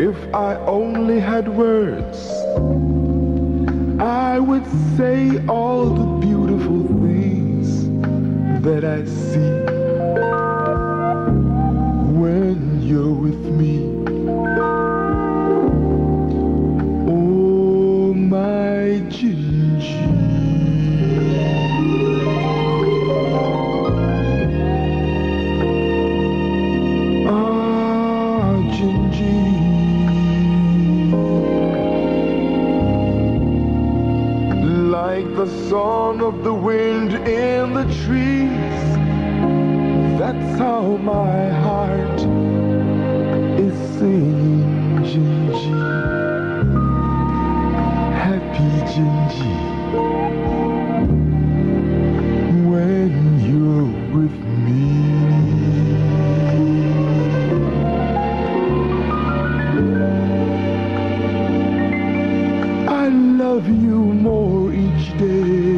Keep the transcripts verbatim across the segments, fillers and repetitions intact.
If I only had words, I would say all the beautiful things that I see when you're with me. Oh, my Jinji. Like the song of the wind in the trees, that's how my heart is singing, Jinji. Happy Jinji, when you're with me. I love you more each day.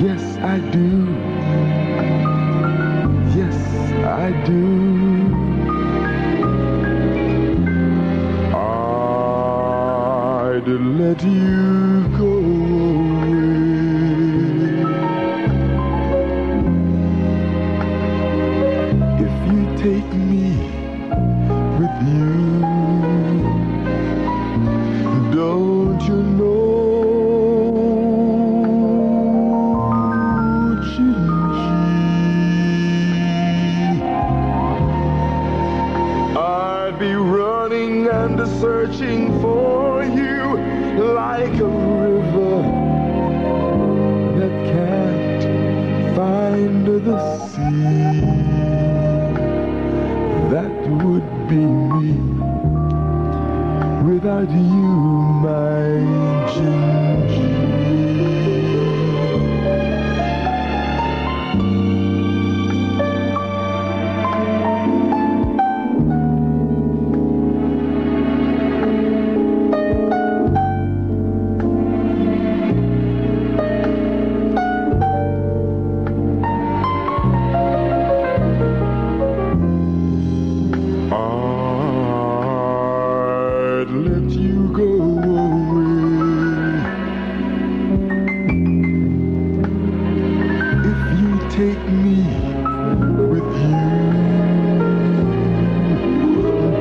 Yes, I do. Yes, I do. I'd let you go away if you take me with you. Don't you know, Jinji, I'd be running and searching for you like a river that can't find the sea. That would be me without you, my Jinji. Let you go away if you take me with you.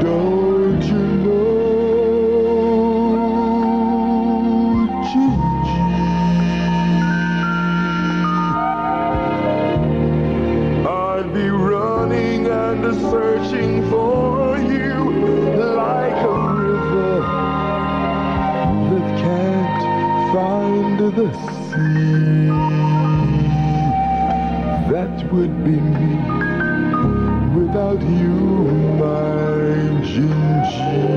Don't you know, Jinji, I'd be running and searching for you like a that can't find the sea. That would be me without you, my Jinji.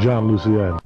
Jon Lucien.